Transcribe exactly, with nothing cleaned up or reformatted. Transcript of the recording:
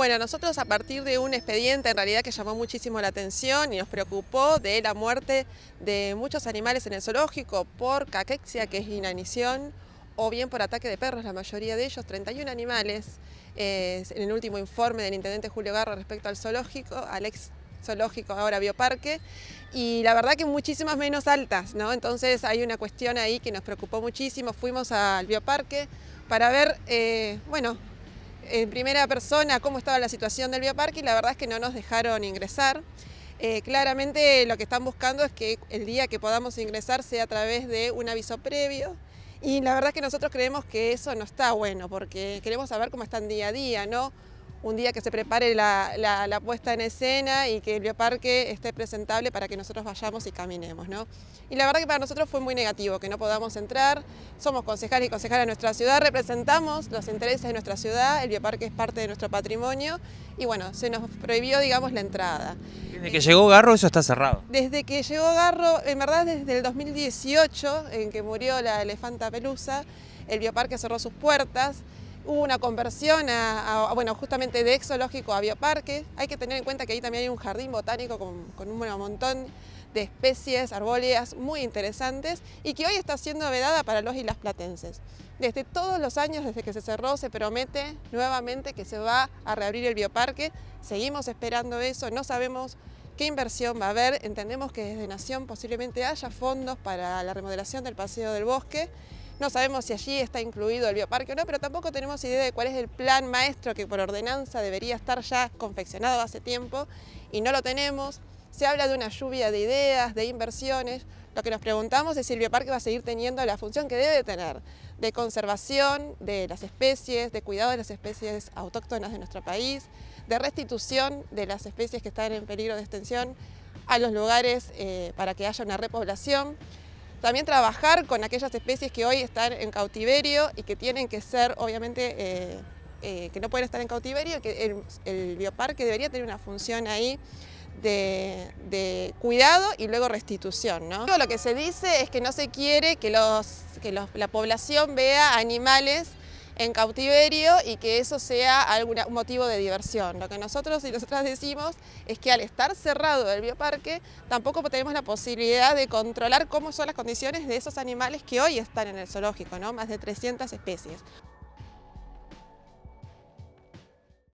Bueno, nosotros a partir de un expediente en realidad que llamó muchísimo la atención y nos preocupó de la muerte de muchos animales en el zoológico por caquexia, que es inanición, o bien por ataque de perros, la mayoría de ellos, treinta y un animales. Eh, en el último informe del intendente Julio Garro respecto al zoológico, al ex zoológico, ahora Bioparque, y la verdad que muchísimas menos altas, ¿no? Entonces hay una cuestión ahí que nos preocupó muchísimo. Fuimos al Bioparque para ver, eh, bueno, en primera persona cómo estaba la situación del Bioparque, y la verdad es que no nos dejaron ingresar. Eh, claramente lo que están buscando es que el día que podamos ingresar sea a través de un aviso previo, y la verdad es que nosotros creemos que eso no está bueno, porque queremos saber cómo están día a día, ¿no? Un día que se prepare la, la, la puesta en escena y que el Bioparque esté presentable para que nosotros vayamos y caminemos, ¿no? Y la verdad que para nosotros fue muy negativo que no podamos entrar. Somos concejales y concejalas de nuestra ciudad, representamos los intereses de nuestra ciudad, el Bioparque es parte de nuestro patrimonio y bueno, se nos prohibió, digamos, la entrada. Desde que llegó Garro eso está cerrado. Desde que llegó Garro, en verdad desde el dos mil dieciocho, en que murió la elefanta Pelusa, el Bioparque cerró sus puertas. Hubo una conversión, a, a, bueno, justamente de ex zoológico a Bioparque. Hay que tener en cuenta que ahí también hay un jardín botánico con, con un montón de especies arbóreas muy interesantes y que hoy está siendo vedada para los y las platenses. Desde todos los años, desde que se cerró, se promete nuevamente que se va a reabrir el Bioparque. Seguimos esperando eso, no sabemos qué inversión va a haber. Entendemos que desde Nación posiblemente haya fondos para la remodelación del Paseo del Bosque. No sabemos si allí está incluido el Bioparque o no, pero tampoco tenemos idea de cuál es el plan maestro que por ordenanza debería estar ya confeccionado hace tiempo y no lo tenemos. Se habla de una lluvia de ideas, de inversiones. Lo que nos preguntamos es si el Bioparque va a seguir teniendo la función que debe tener de conservación de las especies, de cuidado de las especies autóctonas de nuestro país, de restitución de las especies que están en peligro de extinción a los lugares eh, para que haya una repoblación. También trabajar con aquellas especies que hoy están en cautiverio y que tienen que ser, obviamente, eh, eh, que no pueden estar en cautiverio, que el, el Bioparque debería tener una función ahí de, de cuidado y luego restitución, ¿no? Lo que se dice es que no se quiere que, los, que los, la población vea animales en cautiverio y que eso sea algún motivo de diversión. Lo que nosotros y nosotras decimos es que al estar cerrado el Bioparque tampoco tenemos la posibilidad de controlar cómo son las condiciones de esos animales que hoy están en el zoológico, ¿no? Más de trescientas especies.